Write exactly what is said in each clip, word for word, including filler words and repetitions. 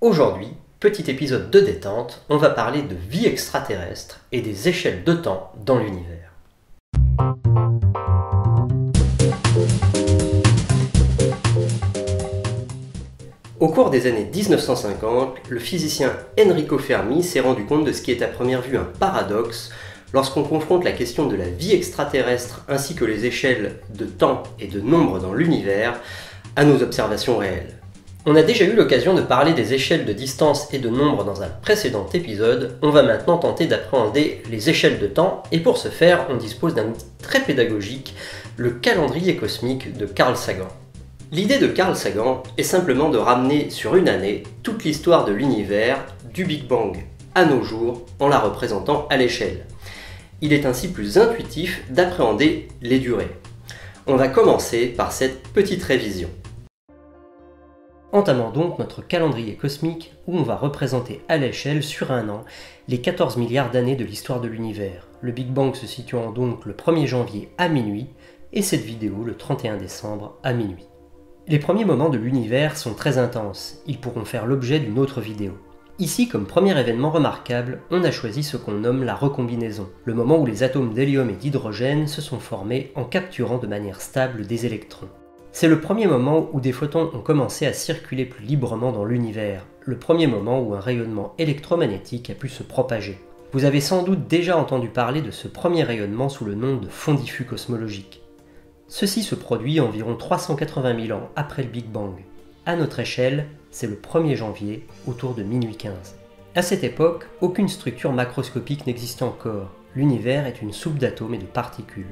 Aujourd'hui, petit épisode de détente, on va parler de vie extraterrestre et des échelles de temps dans l'univers. Au cours des années mille neuf cent cinquante, le physicien Enrico Fermi s'est rendu compte de ce qui est à première vue un paradoxe lorsqu'on confronte la question de la vie extraterrestre ainsi que les échelles de temps et de nombre dans l'univers à nos observations réelles. On a déjà eu l'occasion de parler des échelles de distance et de nombre dans un précédent épisode, on va maintenant tenter d'appréhender les échelles de temps, et pour ce faire, on dispose d'un outil très pédagogique, le calendrier cosmique de Carl Sagan. L'idée de Carl Sagan est simplement de ramener sur une année toute l'histoire de l'univers, du Big Bang à nos jours, en la représentant à l'échelle. Il est ainsi plus intuitif d'appréhender les durées. On va commencer par cette petite révision. Entamons donc notre calendrier cosmique où on va représenter à l'échelle sur un an les quatorze milliards d'années de l'histoire de l'univers, le Big Bang se situant donc le premier janvier à minuit et cette vidéo le trente et un décembre à minuit. Les premiers moments de l'univers sont très intenses, ils pourront faire l'objet d'une autre vidéo. Ici, comme premier événement remarquable, on a choisi ce qu'on nomme la recombinaison, le moment où les atomes d'hélium et d'hydrogène se sont formés en capturant de manière stable des électrons. C'est le premier moment où des photons ont commencé à circuler plus librement dans l'univers, le premier moment où un rayonnement électromagnétique a pu se propager. Vous avez sans doute déjà entendu parler de ce premier rayonnement sous le nom de fond diffus cosmologique. Ceci se produit environ trois cent quatre-vingt mille ans après le Big Bang. À notre échelle, c'est le premier janvier, autour de minuit quinze. À cette époque, aucune structure macroscopique n'existe encore. L'univers est une soupe d'atomes et de particules.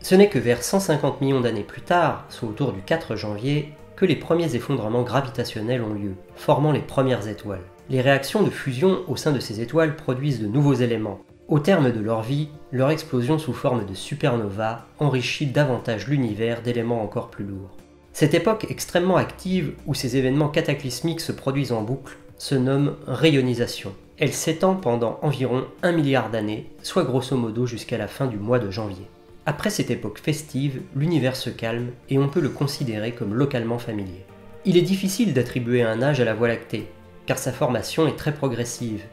Ce n'est que vers cent cinquante millions d'années plus tard, soit autour du quatre janvier, que les premiers effondrements gravitationnels ont lieu, formant les premières étoiles. Les réactions de fusion au sein de ces étoiles produisent de nouveaux éléments. Au terme de leur vie, leur explosion sous forme de supernova enrichit davantage l'univers d'éléments encore plus lourds. Cette époque extrêmement active où ces événements cataclysmiques se produisent en boucle se nomme rayonisation. Elle s'étend pendant environ un milliard d'années, soit grosso modo jusqu'à la fin du mois de janvier. Après cette époque festive, l'univers se calme et on peut le considérer comme localement familier. Il est difficile d'attribuer un âge à la Voie lactée, car sa formation est très progressive.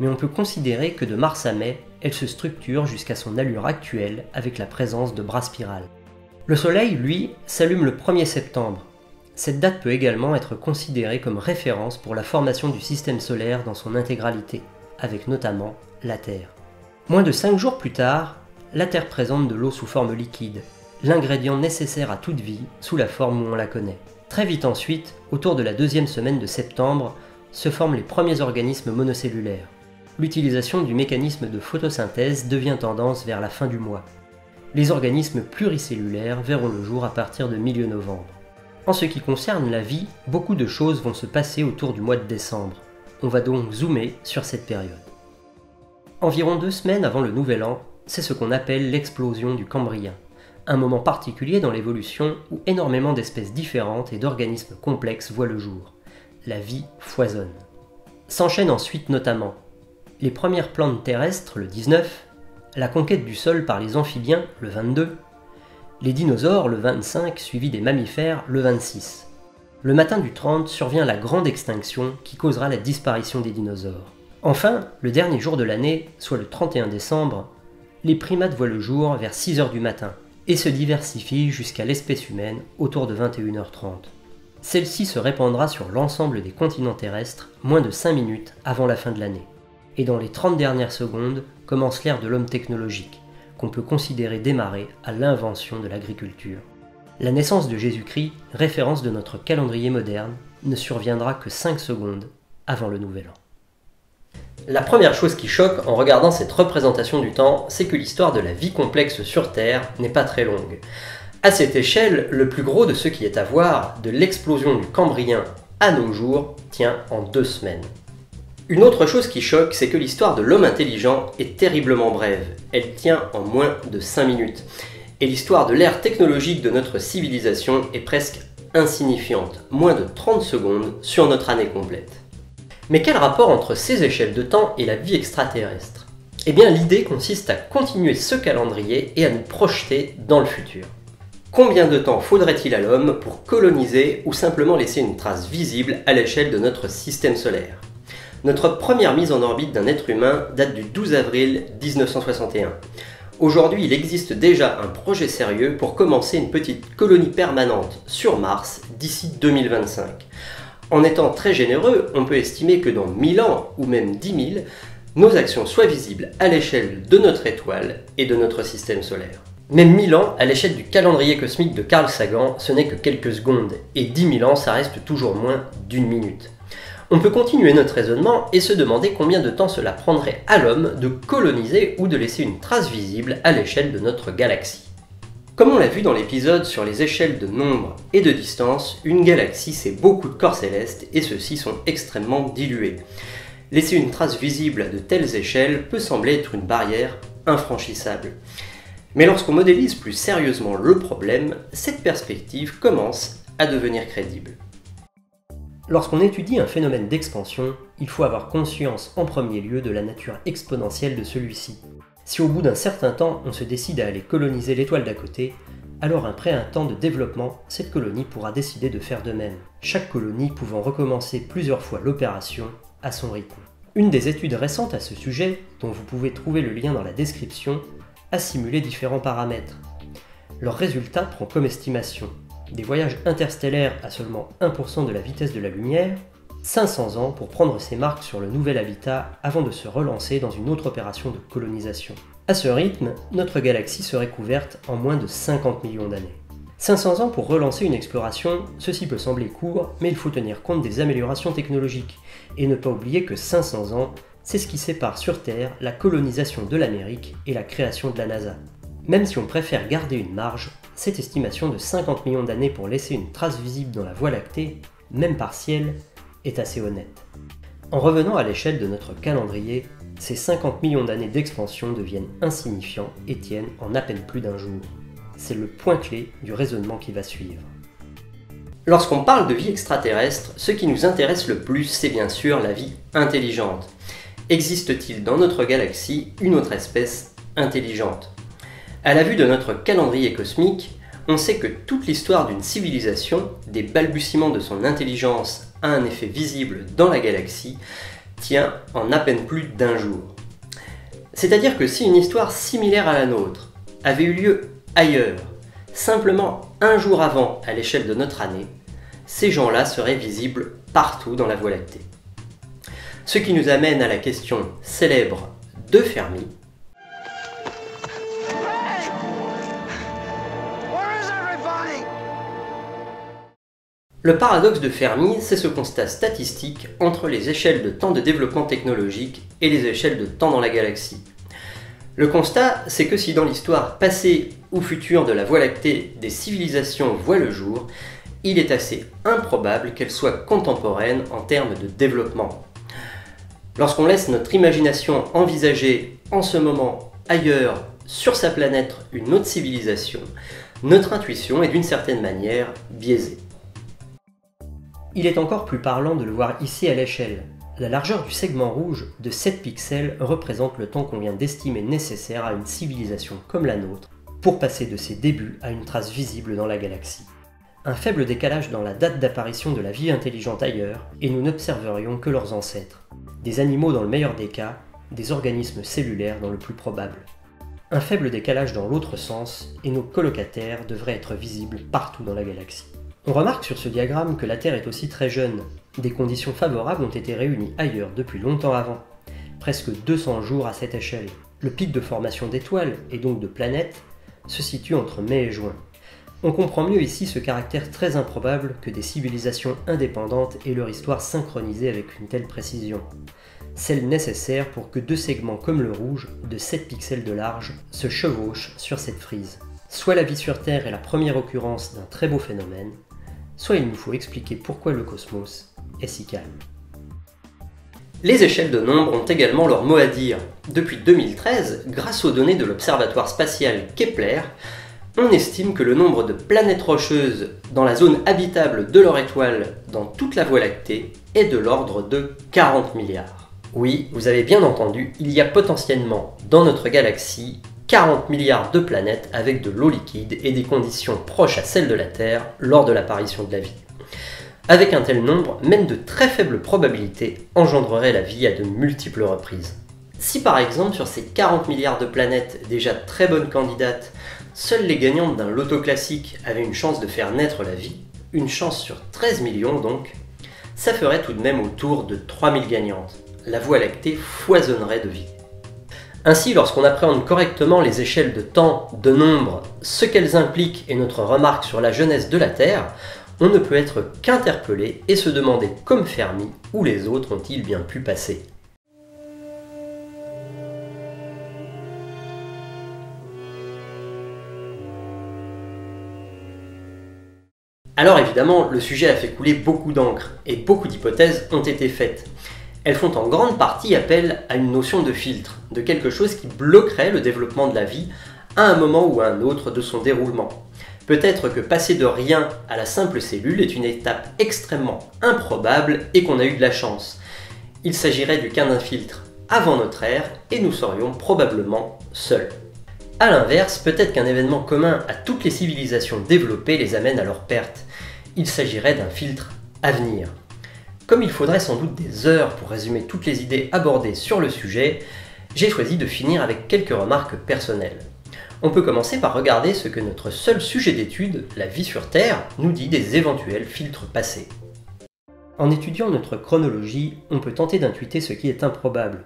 Mais on peut considérer que de mars à mai, elle se structure jusqu'à son allure actuelle avec la présence de bras spirales. Le soleil, lui, s'allume le premier septembre. Cette date peut également être considérée comme référence pour la formation du système solaire dans son intégralité, avec notamment la Terre. Moins de cinq jours plus tard, la Terre présente de l'eau sous forme liquide, l'ingrédient nécessaire à toute vie sous la forme où on la connaît. Très vite ensuite, autour de la deuxième semaine de septembre, se forment les premiers organismes monocellulaires. L'utilisation du mécanisme de photosynthèse devient tendance vers la fin du mois. Les organismes pluricellulaires verront le jour à partir de milieu novembre. En ce qui concerne la vie, beaucoup de choses vont se passer autour du mois de décembre. On va donc zoomer sur cette période. Environ deux semaines avant le nouvel an, c'est ce qu'on appelle l'explosion du Cambrien, un moment particulier dans l'évolution où énormément d'espèces différentes et d'organismes complexes voient le jour. La vie foisonne. S'enchaînent ensuite notamment les premières plantes terrestres, le dix-neuf, la conquête du sol par les amphibiens, le vingt-deux, les dinosaures, le vingt-cinq, suivis des mammifères, le vingt-six. Le matin du trente survient la grande extinction qui causera la disparition des dinosaures. Enfin, le dernier jour de l'année, soit le trente et un décembre, les primates voient le jour vers six heures du matin et se diversifient jusqu'à l'espèce humaine autour de vingt et une heures trente. Celle-ci se répandra sur l'ensemble des continents terrestres moins de cinq minutes avant la fin de l'année. Et dans les trente dernières secondes commence l'ère de l'homme technologique, qu'on peut considérer démarrer à l'invention de l'agriculture. La naissance de Jésus-Christ, référence de notre calendrier moderne, ne surviendra que cinq secondes avant le nouvel an. La première chose qui choque en regardant cette représentation du temps, c'est que l'histoire de la vie complexe sur Terre n'est pas très longue. À cette échelle, le plus gros de ce qui est à voir, de l'explosion du Cambrien à nos jours, tient en deux semaines. Une autre chose qui choque, c'est que l'histoire de l'homme intelligent est terriblement brève. Elle tient en moins de cinq minutes. Et l'histoire de l'ère technologique de notre civilisation est presque insignifiante, moins de trente secondes sur notre année complète. Mais quel rapport entre ces échelles de temps et la vie extraterrestre? Eh bien l'idée consiste à continuer ce calendrier et à nous projeter dans le futur. Combien de temps faudrait-il à l'homme pour coloniser ou simplement laisser une trace visible à l'échelle de notre système solaire? Notre première mise en orbite d'un être humain date du douze avril mille neuf cent soixante et un. Aujourd'hui, il existe déjà un projet sérieux pour commencer une petite colonie permanente sur Mars d'ici deux mille vingt-cinq. En étant très généreux, on peut estimer que dans mille ans ou même dix mille, nos actions soient visibles à l'échelle de notre étoile et de notre système solaire. Même mille ans, à l'échelle du calendrier cosmique de Carl Sagan, ce n'est que quelques secondes, et dix mille ans, ça reste toujours moins d'une minute. On peut continuer notre raisonnement et se demander combien de temps cela prendrait à l'homme de coloniser ou de laisser une trace visible à l'échelle de notre galaxie. Comme on l'a vu dans l'épisode sur les échelles de nombre et de distance, une galaxie c'est beaucoup de corps célestes et ceux-ci sont extrêmement dilués. Laisser une trace visible à de telles échelles peut sembler être une barrière infranchissable. Mais lorsqu'on modélise plus sérieusement le problème, cette perspective commence à devenir crédible. Lorsqu'on étudie un phénomène d'expansion, il faut avoir conscience en premier lieu de la nature exponentielle de celui-ci. Si au bout d'un certain temps, on se décide à aller coloniser l'étoile d'à côté, alors après un temps de développement, cette colonie pourra décider de faire de même, chaque colonie pouvant recommencer plusieurs fois l'opération à son rythme. Une des études récentes à ce sujet, dont vous pouvez trouver le lien dans la description, à simuler différents paramètres. Leur résultat prend comme estimation des voyages interstellaires à seulement un pour cent de la vitesse de la lumière, cinq cents ans pour prendre ses marques sur le nouvel habitat avant de se relancer dans une autre opération de colonisation. À ce rythme, notre galaxie serait couverte en moins de cinquante millions d'années. cinq cents ans pour relancer une exploration, ceci peut sembler court, mais il faut tenir compte des améliorations technologiques, et ne pas oublier que cinq cents ans, c'est ce qui sépare sur Terre la colonisation de l'Amérique et la création de la NASA. Même si on préfère garder une marge, cette estimation de cinquante millions d'années pour laisser une trace visible dans la Voie lactée, même partielle, est assez honnête. En revenant à l'échelle de notre calendrier, ces cinquante millions d'années d'expansion deviennent insignifiants et tiennent en à peine plus d'un jour. C'est le point clé du raisonnement qui va suivre. Lorsqu'on parle de vie extraterrestre, ce qui nous intéresse le plus, c'est bien sûr la vie intelligente. Existe-t-il dans notre galaxie une autre espèce intelligente? À la vue de notre calendrier cosmique, on sait que toute l'histoire d'une civilisation, des balbutiements de son intelligence à un effet visible dans la galaxie, tient en à peine plus d'un jour. C'est-à-dire que si une histoire similaire à la nôtre avait eu lieu ailleurs, simplement un jour avant à l'échelle de notre année, ces gens-là seraient visibles partout dans la Voie lactée. Ce qui nous amène à la question célèbre de Fermi. Hey! Where is everybody? Le paradoxe de Fermi, c'est ce constat statistique entre les échelles de temps de développement technologique et les échelles de temps dans la galaxie. Le constat, c'est que si dans l'histoire passée ou future de la Voie lactée, des civilisations voient le jour, il est assez improbable qu'elles soient contemporaines en termes de développement. Lorsqu'on laisse notre imagination envisager en ce moment, ailleurs, sur sa planète, une autre civilisation, notre intuition est d'une certaine manière biaisée. Il est encore plus parlant de le voir ici à l'échelle. La largeur du segment rouge de sept pixels représente le temps qu'on vient d'estimer nécessaire à une civilisation comme la nôtre pour passer de ses débuts à une trace visible dans la galaxie. Un faible décalage dans la date d'apparition de la vie intelligente ailleurs, et nous n'observerions que leurs ancêtres. Des animaux dans le meilleur des cas, des organismes cellulaires dans le plus probable. Un faible décalage dans l'autre sens, et nos colocataires devraient être visibles partout dans la galaxie. On remarque sur ce diagramme que la Terre est aussi très jeune. Des conditions favorables ont été réunies ailleurs depuis longtemps avant. Presque deux cents jours à cette échelle. Le pic de formation d'étoiles, et donc de planètes, se situe entre mai et juin. On comprend mieux ici ce caractère très improbable que des civilisations indépendantes et leur histoire synchronisée avec une telle précision. Celle nécessaire pour que deux segments comme le rouge, de sept pixels de large, se chevauchent sur cette frise. Soit la vie sur Terre est la première occurrence d'un très beau phénomène, soit il nous faut expliquer pourquoi le cosmos est si calme. Les échelles de nombre ont également leur mot à dire. Depuis deux mille treize, grâce aux données de l'observatoire spatial Kepler, on estime que le nombre de planètes rocheuses dans la zone habitable de leur étoile dans toute la Voie lactée est de l'ordre de quarante milliards. Oui, vous avez bien entendu, il y a potentiellement dans notre galaxie quarante milliards de planètes avec de l'eau liquide et des conditions proches à celles de la Terre lors de l'apparition de la vie. Avec un tel nombre, même de très faibles probabilités engendreraient la vie à de multiples reprises. Si par exemple sur ces quarante milliards de planètes déjà très bonnes candidates, seules les gagnantes d'un loto classique avaient une chance de faire naître la vie, une chance sur treize millions donc, ça ferait tout de même autour de trois mille gagnantes. La Voie lactée foisonnerait de vie. Ainsi, lorsqu'on appréhende correctement les échelles de temps, de nombre, ce qu'elles impliquent et notre remarque sur la jeunesse de la Terre, on ne peut être qu'interpellé et se demander comme Fermi où les autres ont-ils bien pu passer. Alors évidemment, le sujet a fait couler beaucoup d'encre et beaucoup d'hypothèses ont été faites. Elles font en grande partie appel à une notion de filtre, de quelque chose qui bloquerait le développement de la vie à un moment ou à un autre de son déroulement. Peut-être que passer de rien à la simple cellule est une étape extrêmement improbable et qu'on a eu de la chance. Il s'agirait du cas d'un filtre avant notre ère et nous serions probablement seuls. A l'inverse, peut-être qu'un événement commun à toutes les civilisations développées les amène à leur perte. Il s'agirait d'un filtre à venir. Comme il faudrait sans doute des heures pour résumer toutes les idées abordées sur le sujet, j'ai choisi de finir avec quelques remarques personnelles. On peut commencer par regarder ce que notre seul sujet d'étude, la vie sur Terre, nous dit des éventuels filtres passés. En étudiant notre chronologie, on peut tenter d'intuiter ce qui est improbable.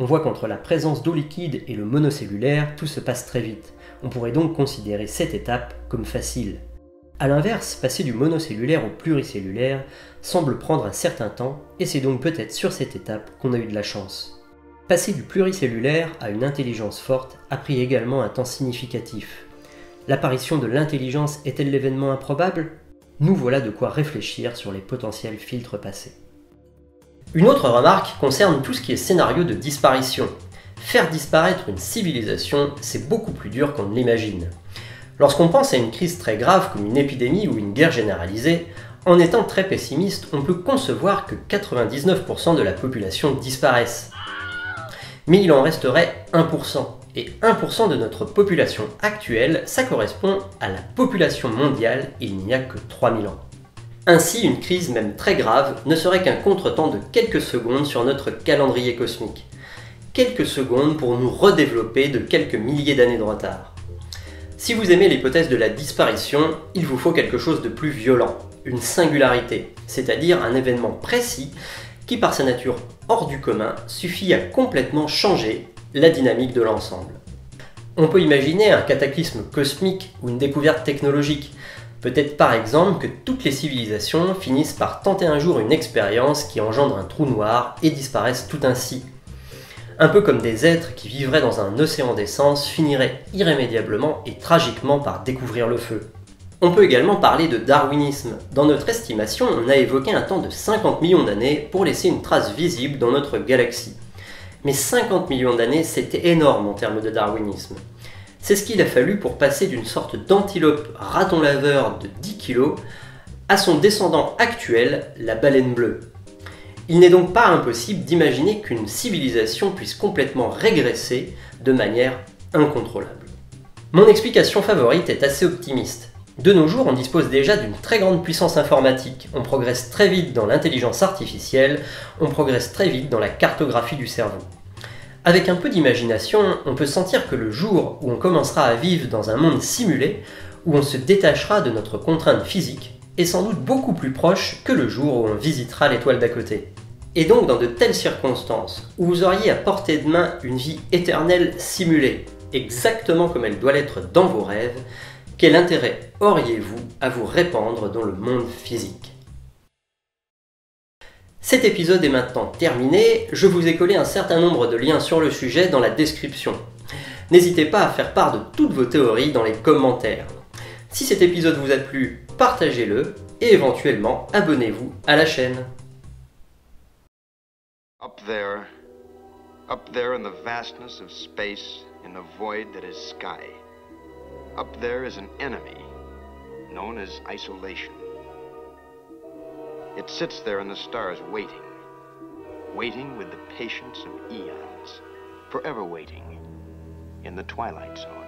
On voit qu'entre la présence d'eau liquide et le monocellulaire, tout se passe très vite. On pourrait donc considérer cette étape comme facile. A l'inverse, passer du monocellulaire au pluricellulaire semble prendre un certain temps, et c'est donc peut-être sur cette étape qu'on a eu de la chance. Passer du pluricellulaire à une intelligence forte a pris également un temps significatif. L'apparition de l'intelligence est-elle l'événement improbable? Nous voilà de quoi réfléchir sur les potentiels filtres passés. Une autre remarque concerne tout ce qui est scénario de disparition. Faire disparaître une civilisation, c'est beaucoup plus dur qu'on ne l'imagine. Lorsqu'on pense à une crise très grave comme une épidémie ou une guerre généralisée, en étant très pessimiste, on peut concevoir que quatre-vingt-dix-neuf pour cent de la population disparaisse. Mais il en resterait un pour cent. Et un pour cent de notre population actuelle, ça correspond à la population mondiale il n'y a que trois mille ans. Ainsi, une crise même très grave ne serait qu'un contretemps de quelques secondes sur notre calendrier cosmique. Quelques secondes pour nous redévelopper de quelques milliers d'années de retard. Si vous aimez l'hypothèse de la disparition, il vous faut quelque chose de plus violent, une singularité, c'est-à-dire un événement précis qui, par sa nature hors du commun, suffit à complètement changer la dynamique de l'ensemble. On peut imaginer un cataclysme cosmique ou une découverte technologique. Peut-être par exemple que toutes les civilisations finissent par tenter un jour une expérience qui engendre un trou noir et disparaissent tout ainsi. Un peu comme des êtres qui vivraient dans un océan d'essence finiraient irrémédiablement et tragiquement par découvrir le feu. On peut également parler de darwinisme. Dans notre estimation, on a évoqué un temps de cinquante millions d'années pour laisser une trace visible dans notre galaxie. Mais cinquante millions d'années, c'était énorme en termes de darwinisme. C'est ce qu'il a fallu pour passer d'une sorte d'antilope raton laveur de dix kilos à son descendant actuel, la baleine bleue. Il n'est donc pas impossible d'imaginer qu'une civilisation puisse complètement régresser de manière incontrôlable. Mon explication favorite est assez optimiste. De nos jours, on dispose déjà d'une très grande puissance informatique, on progresse très vite dans l'intelligence artificielle, on progresse très vite dans la cartographie du cerveau. Avec un peu d'imagination, on peut sentir que le jour où on commencera à vivre dans un monde simulé, où on se détachera de notre contrainte physique, est sans doute beaucoup plus proche que le jour où on visitera l'étoile d'à côté. Et donc dans de telles circonstances, où vous auriez à portée de main une vie éternelle simulée, exactement comme elle doit l'être dans vos rêves, quel intérêt auriez-vous à vous répandre dans le monde physique? Cet épisode est maintenant terminé, je vous ai collé un certain nombre de liens sur le sujet dans la description. N'hésitez pas à faire part de toutes vos théories dans les commentaires. Si cet épisode vous a plu, partagez-le et éventuellement abonnez-vous à la chaîne. Up there, up there in the vastness of space, in the void that is sky. Up there is an enemy, known as isolation. It sits there in the stars waiting, waiting with the patience of eons, forever waiting, in the Twilight Zone.